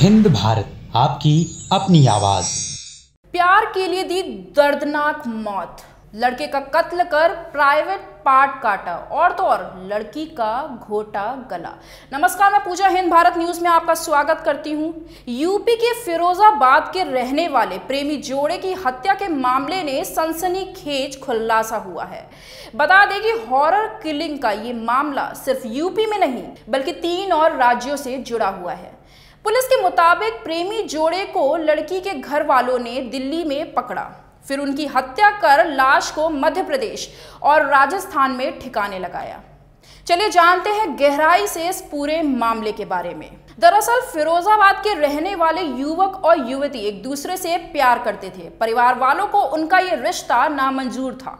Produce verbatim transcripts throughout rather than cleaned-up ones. हिंद भारत, आपकी अपनी आवाज। प्यार के लिए दी दर्दनाक मौत, लड़के का कत्ल कर प्राइवेट पार्ट काटा और तो और लड़की का घोटा गला। नमस्कार, मैं पूजा हिंद भारत न्यूज़ में आपका स्वागत करती हूं। यूपी के फिरोजाबाद के रहने वाले प्रेमी जोड़े की हत्या के मामले ने सनसनीखेज खुलासा हुआ है। बता दें कि हॉरर किलिंग का ये मामला सिर्फ यूपी में नहीं बल्कि तीन और राज्यों से जुड़ा हुआ है। पुलिस के मुताबिक प्रेमी जोड़े को लड़की के घर वालों ने दिल्ली में पकड़ा, फिर उनकी हत्या कर लाश को मध्य प्रदेश और राजस्थान में ठिकाने लगाया। चलिए जानते हैं गहराई से इस पूरे मामले के बारे में। दरअसल फिरोजाबाद के रहने वाले युवक और युवती एक दूसरे से प्यार करते थे। परिवार वालों को उनका ये रिश्ता नामंजूर था।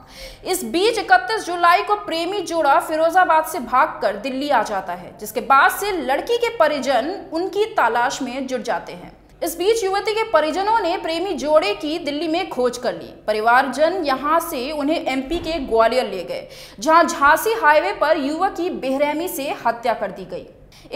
इस बीच इकतीस जुलाई को प्रेमी जोड़ा फिरोजाबाद से भागकर दिल्ली आ जाता है, जिसके बाद से लड़की के परिजन उनकी तलाश में जुट जाते हैं। इस बीच युवती के परिजनों ने प्रेमी जोड़े की दिल्ली में खोज कर ली। परिवारजन यहां से उन्हें एमपी के ग्वालियर ले गए, जहां झांसी हाईवे पर युवक की बेरहमी से हत्या कर दी गई।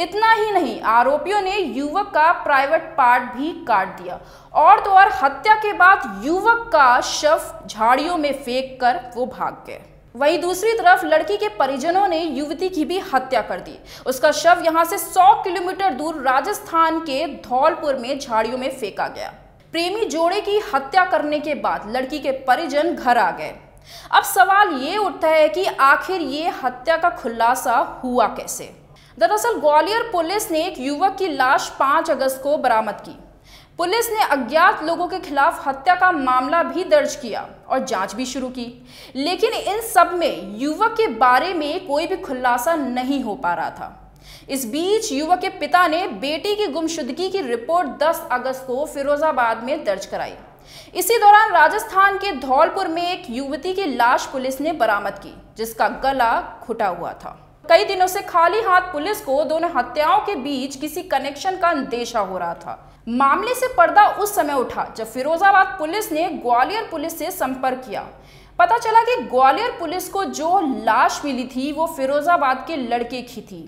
इतना ही नहीं, आरोपियों ने युवक का प्राइवेट पार्ट भी काट दिया और तो और हत्या के बाद युवक का शव झाड़ियों में फेंक कर वो भाग गए। वहीं दूसरी तरफ लड़की के परिजनों ने युवती की भी हत्या कर दी। उसका शव यहां से सौ किलोमीटर दूर राजस्थान के धौलपुर में झाड़ियों में फेंका गया। प्रेमी जोड़े की हत्या करने के बाद लड़की के परिजन घर आ गए। अब सवाल ये उठता है कि आखिर ये हत्या का खुलासा हुआ कैसे। दरअसल ग्वालियर पुलिस ने एक युवक की लाश पाँच अगस्त को बरामद की। पुलिस ने अज्ञात लोगों के खिलाफ हत्या का मामला भी दर्ज किया और जांच भी शुरू की, लेकिन इन सब में युवक के बारे में कोई भी खुलासा नहीं हो पा रहा था। इस बीच युवक के पिता ने बेटी की गुमशुदगी की रिपोर्ट दस अगस्त को फिरोजाबाद में दर्ज कराई। इसी दौरान राजस्थान के धौलपुर में एक युवती की लाश पुलिस ने बरामद की, जिसका गला घुटा हुआ था। कई दिनों से खाली हाथ पुलिस को दोनों हत्याओं के बीच किसी कनेक्शन का अंदेशा हो रहा था। मामले से पर्दा उस समय उठा जब फिरोजाबाद पुलिस ने ग्वालियर पुलिस से संपर्क किया। पता चला कि ग्वालियर पुलिस को जो लाश मिली थी वो फिरोजाबाद के लड़के की थी।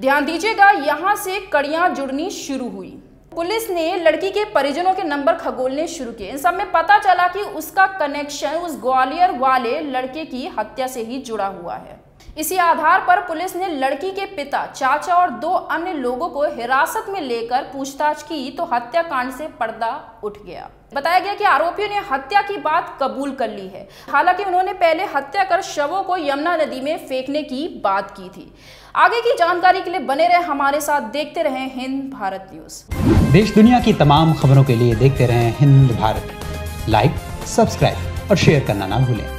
ध्यान दीजिएगा, यहाँ से कड़ियाँ जुड़नी शुरू हुई। पुलिस ने लड़की के परिजनों के नंबर खगोलने शुरू किए। इन सब में पता चला कि उसका कनेक्शन उस ग्वालियर वाले लड़के की हत्या से ही जुड़ा हुआ है। इसी आधार पर पुलिस ने लड़की के पिता, चाचा और दो अन्य लोगों को हिरासत में लेकर पूछताछ की तो हत्याकांड से पर्दा उठ गया। बताया गया कि आरोपियों ने हत्या की बात कबूल कर ली है। हालांकि उन्होंने पहले हत्या कर शवों को यमुना नदी में फेंकने की बात की थी। आगे की जानकारी के लिए बने रहे हमारे साथ, देखते रहे हिंद भारत न्यूज। देश दुनिया की तमाम खबरों के लिए देखते रहे हिंद भारत। लाइक, सब्सक्राइब और शेयर करना ना भूलें।